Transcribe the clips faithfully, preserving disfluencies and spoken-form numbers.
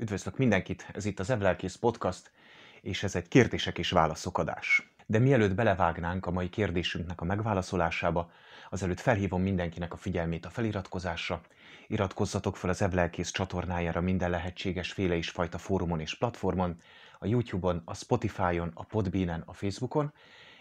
Üdvözlök mindenkit, ez itt az Evlelkész podcast, és ez egy kérdések és válaszok adás. De mielőtt belevágnánk a mai kérdésünknek a megválaszolásába, azelőtt felhívom mindenkinek a figyelmét a feliratkozásra. Iratkozzatok fel az Evlelkész csatornájára minden lehetséges féle és fajta fórumon és platformon, a YouTube-on, a Spotify-on, a Podbeanen, a Facebookon,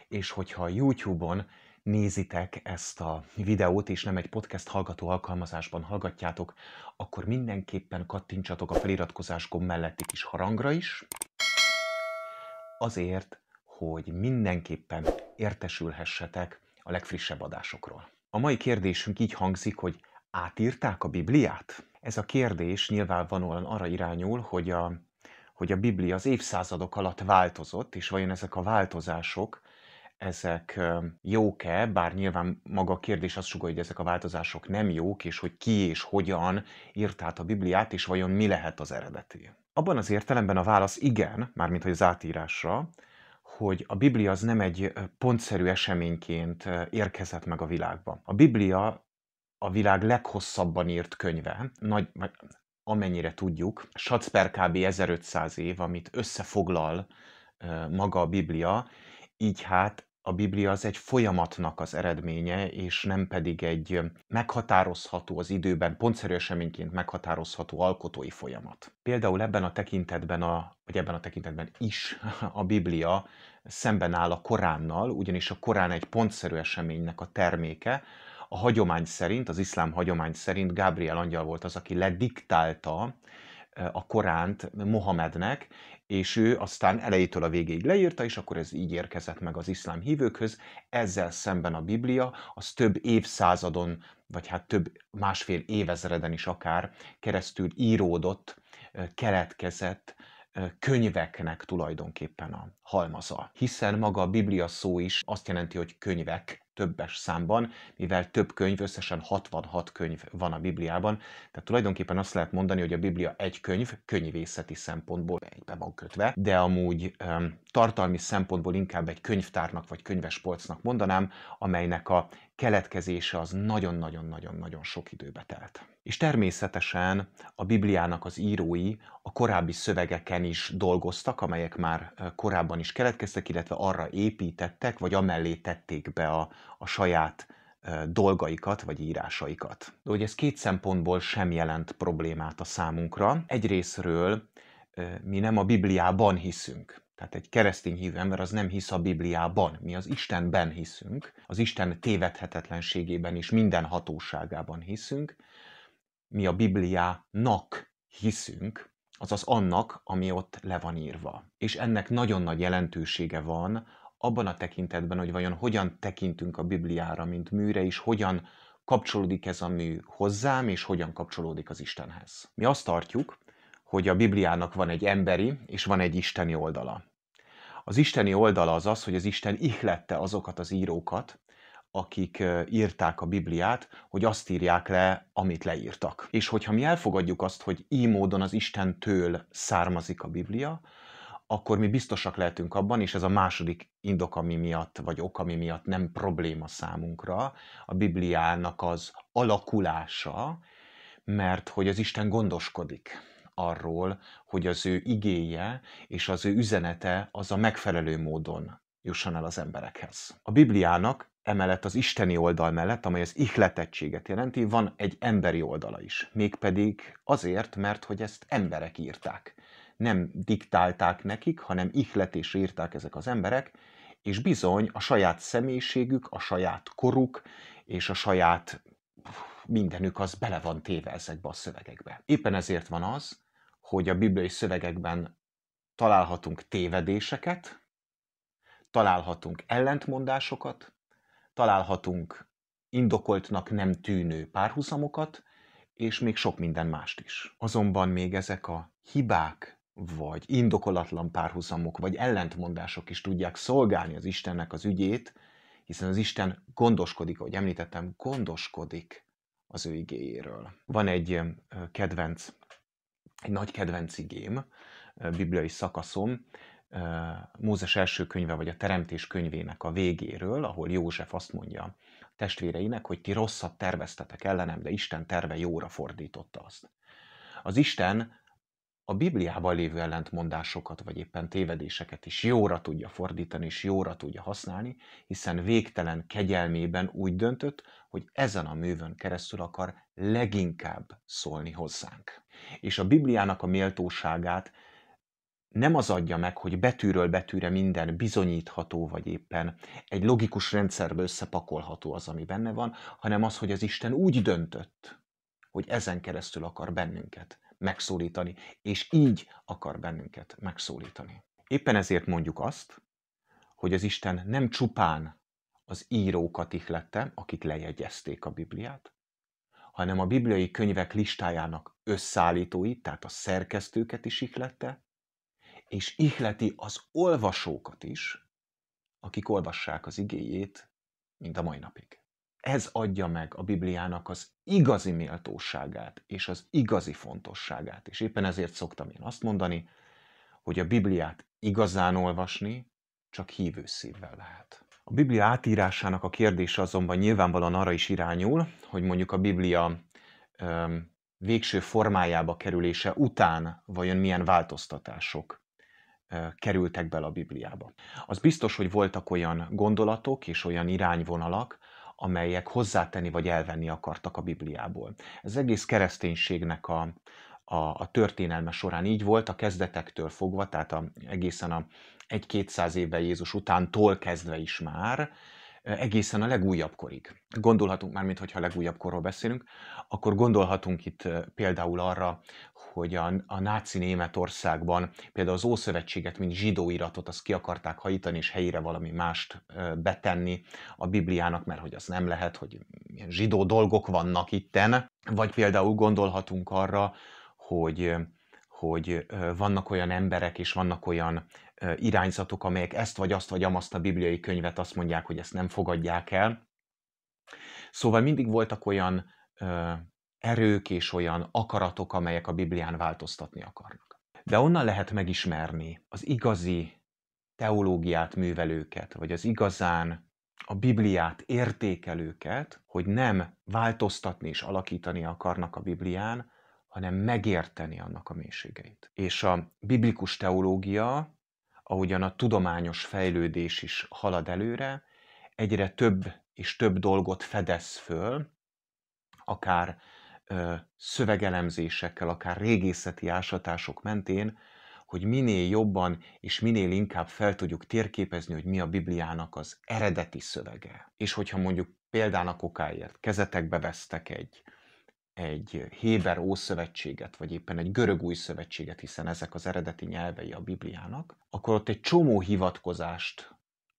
és hogyha a YouTube-on nézitek ezt a videót, és nem egy podcast hallgató alkalmazásban hallgatjátok, akkor mindenképpen kattintsatok a feliratkozás gomb melletti kis harangra is, azért, hogy mindenképpen értesülhessetek a legfrissebb adásokról. A mai kérdésünk így hangzik, hogy átírták a Bibliát? Ez a kérdés nyilvánvalóan arra irányul, hogy a, hogy a Biblia az évszázadok alatt változott, és vajon ezek a változások, ezek jók-e, bár nyilván maga a kérdés azt sugallja, hogy ezek a változások nem jók, és hogy ki és hogyan írt át a Bibliát, és vajon mi lehet az eredeti. Abban az értelemben a válasz igen, mármint hogy az átírásra, hogy a Biblia az nem egy pontszerű eseményként érkezett meg a világba. A Biblia a világ leghosszabban írt könyve, nagy, amennyire tudjuk, Satzper kb. ezerötszáz év, amit összefoglal maga a Biblia, így hát a Biblia az egy folyamatnak az eredménye, és nem pedig egy meghatározható az időben, pontszerű eseményként meghatározható alkotói folyamat. Például ebben a tekintetben, a, vagy ebben a tekintetben is a Biblia szemben áll a Koránnal, ugyanis a Korán egy pontszerű eseménynek a terméke. A hagyomány szerint, az iszlám hagyomány szerint Gábriel angyal volt az, aki lediktálta a Koránt Mohamednek, és ő aztán elejétől a végéig leírta, és akkor ez így érkezett meg az iszlám hívőkhöz. Ezzel szemben a Biblia az több évszázadon, vagy hát több másfél évezreden is akár keresztül íródott, keletkezett könyveknek tulajdonképpen a halmaza. Hiszen maga a Biblia szó is azt jelenti, hogy könyvek többes számban, mivel több könyv, összesen hatvanhat könyv van a Bibliában, tehát tulajdonképpen azt lehet mondani, hogy a Biblia egy könyv, könyvészeti szempontból egybe van kötve, de amúgy um, tartalmi szempontból inkább egy könyvtárnak vagy könyvespolcnak mondanám, amelynek a keletkezése az nagyon-nagyon-nagyon-nagyon sok időbe telt. És természetesen a Bibliának az írói a korábbi szövegeken is dolgoztak, amelyek már korábban is keletkeztek, illetve arra építettek, vagy amellé tették be a, a saját dolgaikat, vagy írásaikat. De hogy ez két szempontból sem jelent problémát a számunkra. Egyrészről mi nem a Bibliában hiszünk. Tehát egy keresztény hívő ember az nem hisz a Bibliában, mi az Istenben hiszünk, az Isten tévedhetetlenségében és minden hatóságában hiszünk, mi a Bibliának hiszünk, azaz annak, ami ott le van írva. És ennek nagyon nagy jelentősége van abban a tekintetben, hogy vajon hogyan tekintünk a Bibliára, mint műre, és hogyan kapcsolódik ez a mű hozzám, és hogyan kapcsolódik az Istenhez. Mi azt tartjuk, hogy a Bibliának van egy emberi, és van egy isteni oldala. Az isteni oldala az az, hogy az Isten ihlette azokat az írókat, akik írták a Bibliát, hogy azt írják le, amit leírtak. És hogyha mi elfogadjuk azt, hogy így módon az Istentől származik a Biblia, akkor mi biztosak lehetünk abban, és ez a második indok, ami miatt, vagy ok, ami miatt nem probléma számunkra, a Bibliának az alakulása, mert hogy az Isten gondoskodik arról, hogy az ő igéje és az ő üzenete az a megfelelő módon jusson el az emberekhez. A Bibliának emellett az isteni oldal mellett, amely az ihletettséget jelenti, van egy emberi oldala is. Mégpedig azért, mert hogy ezt emberek írták. Nem diktálták nekik, hanem ihletésre írták ezek az emberek, és bizony a saját személyiségük, a saját koruk és a saját mindenük az bele van téve ezekbe a szövegekbe. Éppen ezért van az, hogy a bibliai szövegekben találhatunk tévedéseket, találhatunk ellentmondásokat, találhatunk indokoltnak nem tűnő párhuzamokat, és még sok minden mást is. Azonban még ezek a hibák, vagy indokolatlan párhuzamok, vagy ellentmondások is tudják szolgálni az Istennek az ügyét, hiszen az Isten gondoskodik, ahogy említettem, gondoskodik az ő igéjéről. Van egy kedvenc, egy nagy kedvenc igém, bibliai szakaszom, Mózes első könyve, vagy a Teremtés könyvének a végéről, ahol József azt mondja testvéreinek, hogy ti rosszat terveztetek ellenem, de Isten terve jóra fordította azt. Az Isten a Bibliában lévő ellentmondásokat, vagy éppen tévedéseket is jóra tudja fordítani, és jóra tudja használni, hiszen végtelen kegyelmében úgy döntött, hogy ezen a művön keresztül akar leginkább szólni hozzánk. És a Bibliának a méltóságát nem az adja meg, hogy betűről betűre minden bizonyítható, vagy éppen egy logikus rendszerbe összepakolható az, ami benne van, hanem az, hogy az Isten úgy döntött, hogy ezen keresztül akar bennünket megszólítani, és így akar bennünket megszólítani. Éppen ezért mondjuk azt, hogy az Isten nem csupán az írókat ihlette, akik lejegyezték a Bibliát, hanem a bibliai könyvek listájának összeállítóit, tehát a szerkesztőket is ihlette, és ihleti az olvasókat is, akik olvassák az igéjét, mint a mai napig. Ez adja meg a Bibliának az igazi méltóságát és az igazi fontosságát. És éppen ezért szoktam én azt mondani, hogy a Bibliát igazán olvasni csak hívő szívvel lehet. A Biblia átírásának a kérdése azonban nyilvánvalóan arra is irányul, hogy mondjuk a Biblia öm, végső formájába kerülése után vajon milyen változtatások kerültek bele a Bibliába. Az biztos, hogy voltak olyan gondolatok és olyan irányvonalak, amelyek hozzátenni vagy elvenni akartak a Bibliából. Ez egész kereszténységnek a, a, a történelme során így volt, a kezdetektől fogva, tehát a, egészen a egy-kétszáz évvel Jézus utántól kezdve is már, egészen a legújabb korig. Gondolhatunk, már mintha a legújabb korról beszélünk, akkor gondolhatunk itt például arra, hogy a, a náci Németországban például az Ószövetséget, mint zsidó iratot, azt ki akarták hajítani, és helyére valami mást betenni a Bibliának, mert hogy az nem lehet, hogy ilyen zsidó dolgok vannak itten. Vagy például gondolhatunk arra, hogy, hogy vannak olyan emberek, és vannak olyan irányzatok, amelyek ezt vagy azt vagy amazt a bibliai könyvet azt mondják, hogy ezt nem fogadják el. Szóval mindig voltak olyan erők és olyan akaratok, amelyek a Biblián változtatni akarnak. De onnan lehet megismerni az igazi teológiát művelőket, vagy az igazán a Bibliát értékelőket, hogy nem változtatni és alakítani akarnak a Biblián, hanem megérteni annak a mélységeit. És a biblikus teológia, ahogyan a tudományos fejlődés is halad előre, egyre több és több dolgot fedez föl, akár ö, szövegelemzésekkel, akár régészeti ásatások mentén, hogy minél jobban és minél inkább fel tudjuk térképezni, hogy mi a Bibliának az eredeti szövege. És hogyha mondjuk példának okáért kezetekbe vesztek egy, egy héber ószövetséget, vagy éppen egy görög újszövetséget, hiszen ezek az eredeti nyelvei a Bibliának, akkor ott egy csomó hivatkozást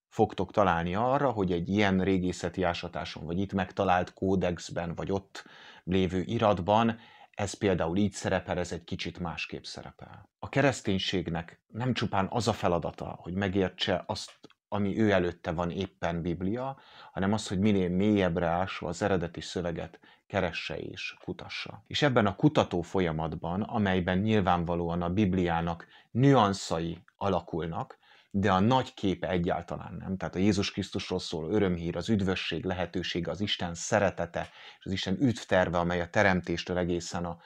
fogtok találni arra, hogy egy ilyen régészeti ásatáson, vagy itt megtalált kódexben, vagy ott lévő iratban, ez például így szerepel, ez egy kicsit másképp szerepel. A kereszténységnek nem csupán az a feladata, hogy megértse azt, ami ő előtte van éppen Biblia, hanem az, hogy minél mélyebbre ásva az eredeti szöveget keresse és kutassa. És ebben a kutató folyamatban, amelyben nyilvánvalóan a Bibliának nüanszai alakulnak, de a nagy képe egyáltalán nem. Tehát a Jézus Krisztusról szóló örömhír, az üdvösség lehetősége, az Isten szeretete, és az Isten üdvterve, amely a teremtéstől egészen a,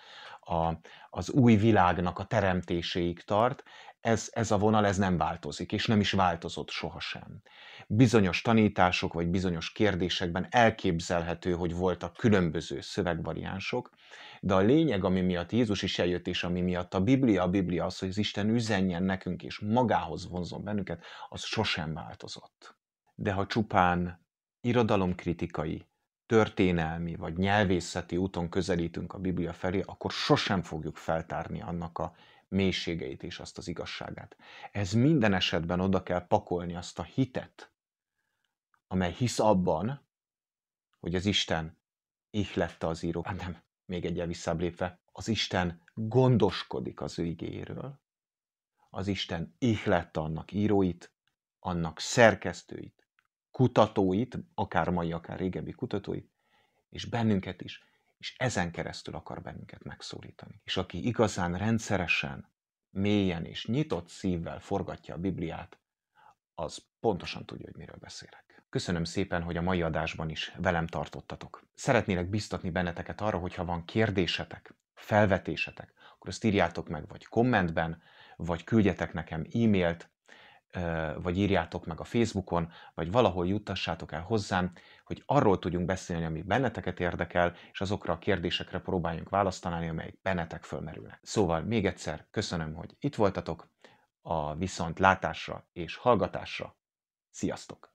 a, az új világnak a teremtéséig tart, ez, ez a vonal ez nem változik, és nem is változott sohasem. Bizonyos tanítások, vagy bizonyos kérdésekben elképzelhető, hogy voltak különböző szövegvariánsok, de a lényeg, ami miatt Jézus is eljött, és ami miatt a Biblia, a Biblia az, hogy az Isten üzenjen nekünk, és magához vonzon bennünket, az sosem változott. De ha csupán irodalomkritikai, történelmi vagy nyelvészeti úton közelítünk a Biblia felé, akkor sosem fogjuk feltárni annak a mélységeit és azt az igazságát. Ez minden esetben oda kell pakolni azt a hitet, amely hisz abban, hogy az Isten ihlette az írókat. Hát nem, még egyel visszább lépve, az Isten gondoskodik az ő igéjéről, az Isten ihlette annak íróit, annak szerkesztőit, kutatóit, akár mai, akár régebbi kutatóit, és bennünket is, és ezen keresztül akar bennünket megszólítani. És aki igazán rendszeresen, mélyen és nyitott szívvel forgatja a Bibliát, az pontosan tudja, hogy miről beszélek. Köszönöm szépen, hogy a mai adásban is velem tartottatok. Szeretnélek biztatni benneteket arra, hogyha van kérdésetek, felvetésetek, akkor ezt írjátok meg vagy kommentben, vagy küldjetek nekem e-mailt, vagy írjátok meg a Facebookon, vagy valahol juttassátok el hozzám, hogy arról tudjunk beszélni, ami benneteket érdekel, és azokra a kérdésekre próbáljunk választ találni, amelyek bennetek fölmerülnek. Szóval még egyszer köszönöm, hogy itt voltatok, a viszontlátásra és hallgatásra. Sziasztok!